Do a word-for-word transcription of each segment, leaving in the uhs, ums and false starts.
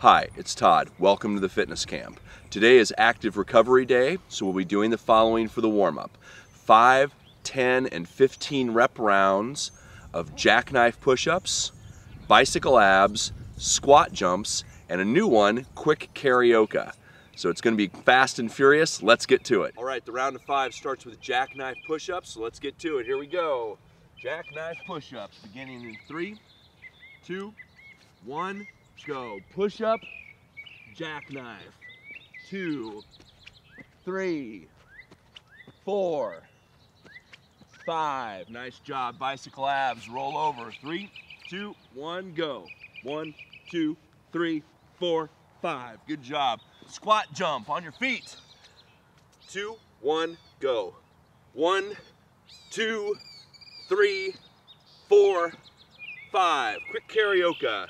Hi, it's Todd. Welcome to the Fitness Camp. Today is Active Recovery Day, so we'll be doing the following for the warm-up. five, ten, and fifteen rep rounds of jackknife push-ups, bicycle abs, squat jumps, and a new one, quick karaoke. So it's going to be fast and furious. Let's get to it. All right, the round of five starts with jackknife push-ups, so let's get to it. Here we go. Jackknife push-ups, beginning in three, two, one. Go. Push up, jackknife. Two, three, four, five. Nice job, bicycle abs. Roll over. Three, two, one, go. One, two, three, four, five. Good job. Squat jump on your feet. Two, one, go. One, two, three, four, five. Quick karaoke.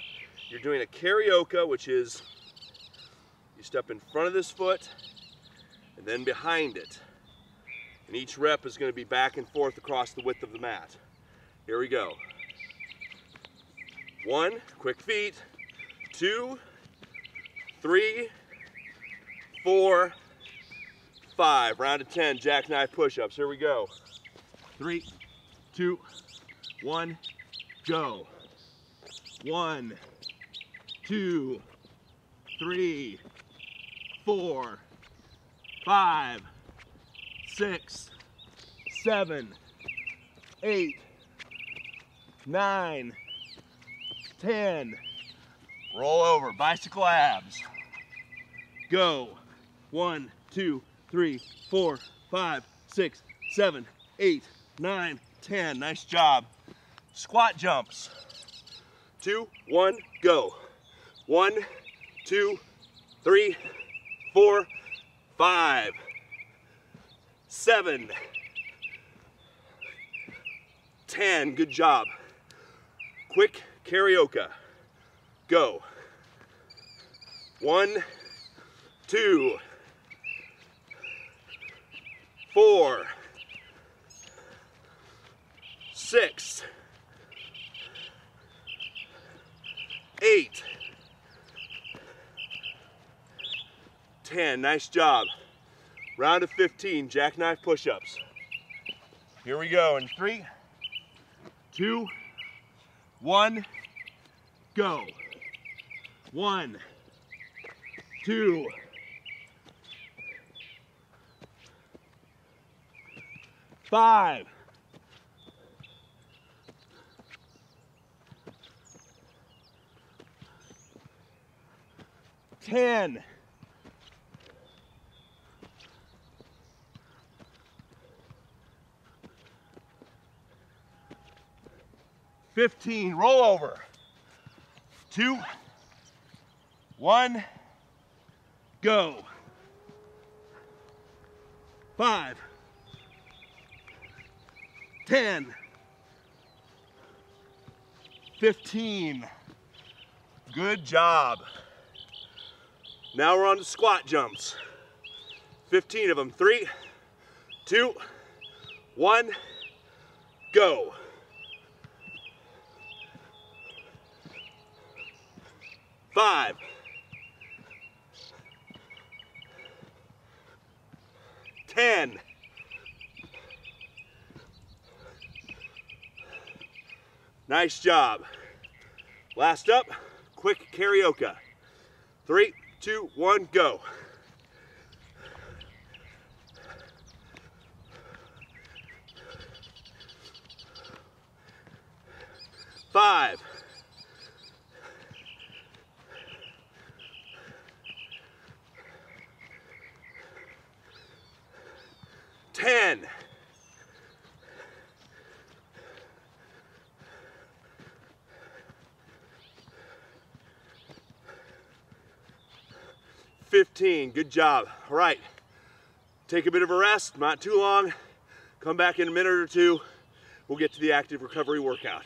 You're doing a karaoke, which is you step in front of this foot and then behind it. And each rep is going to be back and forth across the width of the mat. Here we go. One, quick feet. Two, three, four, five. Round of ten, jackknife push-ups. Here we go. Three, two, one, go. One, two, three, four, five, six, seven, eight, nine, ten. Roll over, bicycle abs. Go. One, two, three, four, five, six, seven, eight, nine, ten. Nice job. Squat jumps. Two, one, go. One, two, three, four, five, seven, ten. Good job. Quick karaoke. Go. One, two, four, six, eight, ten. Nice job. Round of fifteen, jackknife push-ups. Here we go in three, two, one, go. One, two, five, ten. fifteen, roll over. Two, one, go. Five, ten, fifteen. Good job. Now we're on to squat jumps. fifteen of them. Three, two, one, go. Five, ten, nice job. Last up, quick karaoke. Three, two, one, go. Five, ten, fifteen. Good job. All right. Take a bit of a rest, not too long. Come back in a minute or two. We'll get to the active recovery workout.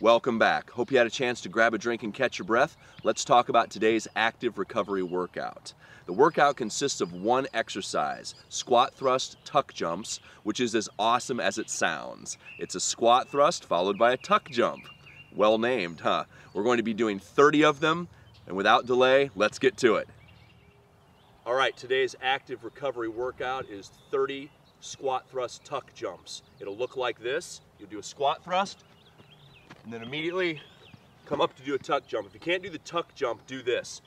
Welcome back. Hope you had a chance to grab a drink and catch your breath. Let's talk about today's active recovery workout. The workout consists of one exercise, squat thrust tuck jumps, which is as awesome as it sounds. It's a squat thrust followed by a tuck jump. Well named, huh? We're going to be doing thirty of them. And without delay, let's get to it. All right, today's active recovery workout is thirty squat thrust tuck jumps. It'll look like this. You'll do a squat thrust, and then immediately come up to do a tuck jump. If you can't do the tuck jump, do this.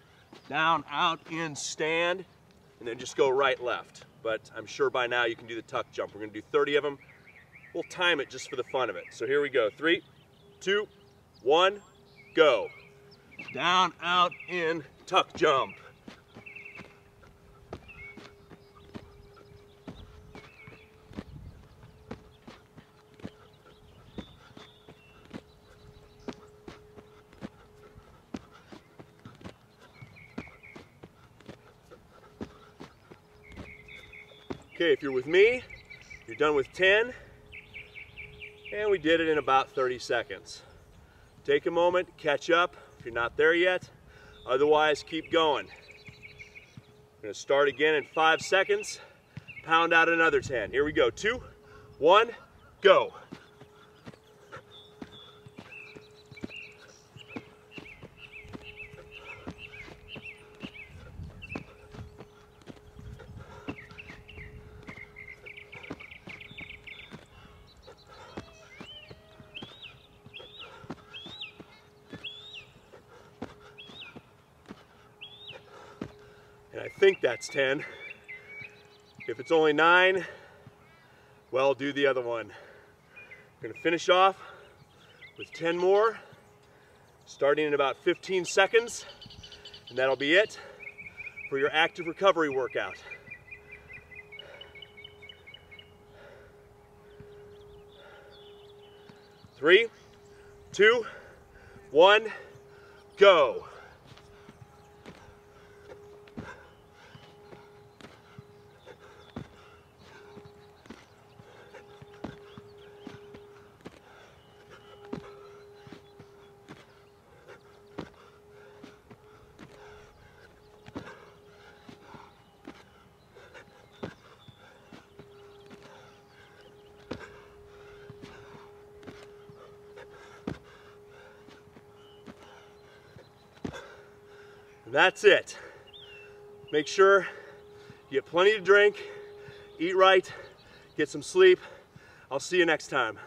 Down, out, in, stand, and then just go right, left. But I'm sure by now you can do the tuck jump. We're gonna do thirty of them. We'll time it just for the fun of it. So here we go, three, two, one, go. Down, out, in, tuck jump. Okay, if you're with me, you're done with ten, and we did it in about thirty seconds. Take a moment, catch up if you're not there yet. Otherwise, keep going. We're gonna start again in five seconds, pound out another ten. Here we go, two, one, go. I think that's ten. If it's only nine, well, do the other one. We're gonna finish off with ten more, starting in about fifteen seconds, and that'll be it for your active recovery workout. Three, two, one, go. That's it. Make sure you get plenty to drink, eat right, get some sleep. I'll see you next time.